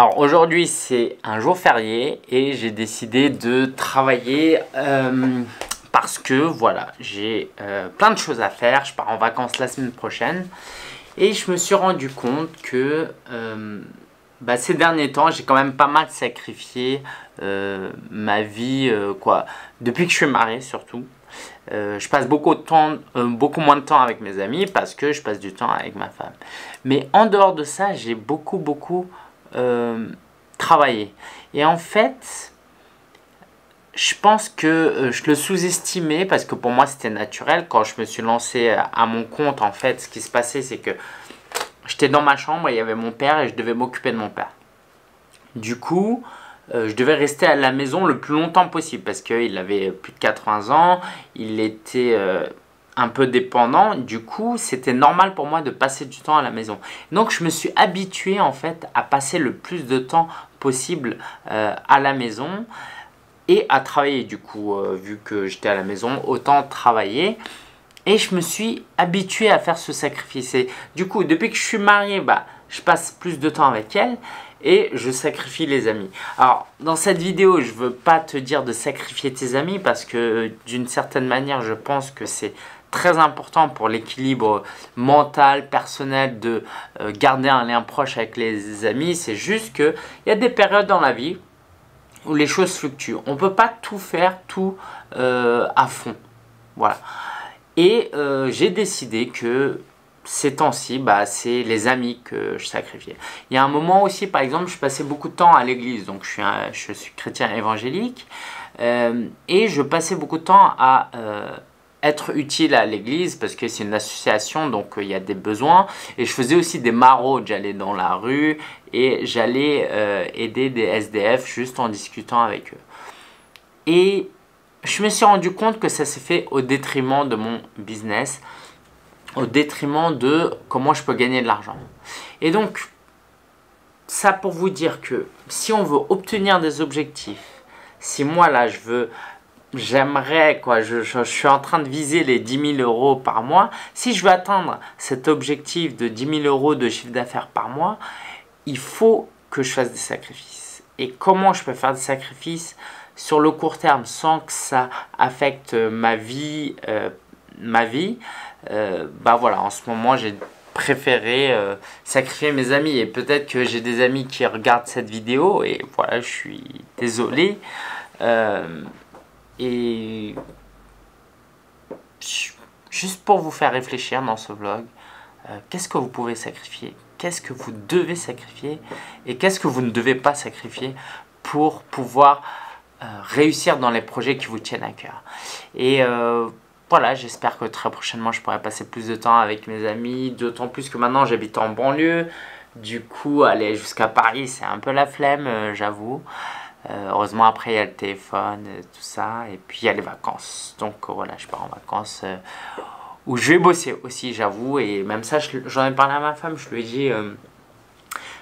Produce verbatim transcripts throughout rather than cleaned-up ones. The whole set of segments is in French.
Alors aujourd'hui c'est un jour férié et j'ai décidé de travailler euh, parce que voilà, j'ai euh, plein de choses à faire. Je pars en vacances la semaine prochaine et je me suis rendu compte que euh, bah, ces derniers temps j'ai quand même pas mal sacrifié euh, ma vie euh, quoi. Depuis que je suis marié surtout. Euh, je passe beaucoup, de temps, euh, beaucoup moins de temps avec mes amis parce que je passe du temps avec ma femme. Mais en dehors de ça, j'ai beaucoup, beaucoup euh, travaillé. Et en fait, je pense que euh, je le sous-estimais parce que pour moi, c'était naturel. Quand je me suis lancé à mon compte, en fait, ce qui se passait, c'est que j'étais dans ma chambre, il y avait mon père et je devais m'occuper de mon père. Du coup... Euh, je devais rester à la maison le plus longtemps possible parce qu'il avait plus de quatre-vingts ans, il était euh, un peu dépendant. Du coup, c'était normal pour moi de passer du temps à la maison. Donc, je me suis habitué en fait à passer le plus de temps possible euh, à la maison et à travailler. Du coup, euh, vu que j'étais à la maison, autant travailler. Et je me suis habitué à faire ce sacrifice. Et du coup, depuis que je suis marié, bah, je passe plus de temps avec elle et je sacrifie les amis. Alors, dans cette vidéo, je ne veux pas te dire de sacrifier tes amis parce que d'une certaine manière, je pense que c'est très important pour l'équilibre mental, personnel de euh, garder un lien proche avec les amis. C'est juste qu'il y a des périodes dans la vie où les choses fluctuent. On ne peut pas tout faire, tout euh, à fond. Voilà. Et euh, j'ai décidé que... ces temps-ci, bah, c'est les amis que je sacrifiais. Il y a un moment aussi, par exemple, je passais beaucoup de temps à l'église. Donc, je suis, un, je suis chrétien évangélique. Euh, et je passais beaucoup de temps à euh, être utile à l'église parce que c'est une association, donc euh, il y a des besoins. Et je faisais aussi des maraudes. J'allais dans la rue et j'allais euh, aider des S D F juste en discutant avec eux. Et je me suis rendu compte que ça s'est fait au détriment de mon business, au détriment de comment je peux gagner de l'argent. Et donc, ça pour vous dire que si on veut obtenir des objectifs, si moi là je veux, j'aimerais quoi, je, je, je suis en train de viser les dix mille euros par mois, si je veux atteindre cet objectif de dix mille euros de chiffre d'affaires par mois, il faut que je fasse des sacrifices. Et comment je peux faire des sacrifices sur le court terme sans que ça affecte ma vie euh, ma vie, euh, bah voilà, en ce moment j'ai préféré euh, sacrifier mes amis et peut-être que j'ai des amis qui regardent cette vidéo et voilà, je suis désolé euh, et juste pour vous faire réfléchir dans ce vlog, euh, qu'est-ce que vous pouvez sacrifier, qu'est-ce que vous devez sacrifier et qu'est-ce que vous ne devez pas sacrifier pour pouvoir euh, réussir dans les projets qui vous tiennent à cœur. Et euh, voilà, j'espère que très prochainement, je pourrai passer plus de temps avec mes amis. D'autant plus que maintenant, j'habite en banlieue. Du coup, aller jusqu'à Paris, c'est un peu la flemme, euh, j'avoue. Euh, heureusement, après, il y a le téléphone, euh, tout ça. Et puis, il y a les vacances. Donc, euh, voilà, je pars en vacances euh, où je vais bosser aussi, j'avoue. Et même ça, j'en ai parlé à ma femme. Je lui ai dit, euh,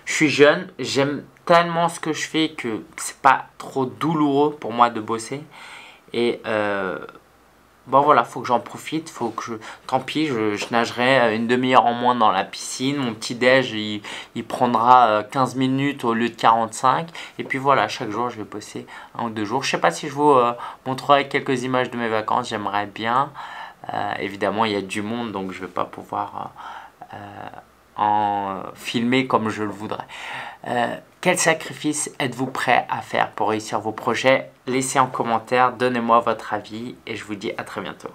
je suis jeune. J'aime tellement ce que je fais que c'est pas trop douloureux pour moi de bosser. Et... Euh, bon voilà, faut que j'en profite, faut que je... Tant pis, je, je nagerai une demi-heure en moins dans la piscine. Mon petit-déj, il, il prendra quinze minutes au lieu de quarante-cinq. Et puis voilà, chaque jour, je vais bosser un ou deux jours. Je sais pas si je vous euh, montrerai quelques images de mes vacances, j'aimerais bien. Euh, évidemment, il y a du monde, donc je vais pas pouvoir euh, euh, en filmer comme je le voudrais. Euh, quel sacrifice êtes-vous prêt à faire pour réussir vos projets? Laissez en commentaire, donnez-moi votre avis et je vous dis à très bientôt.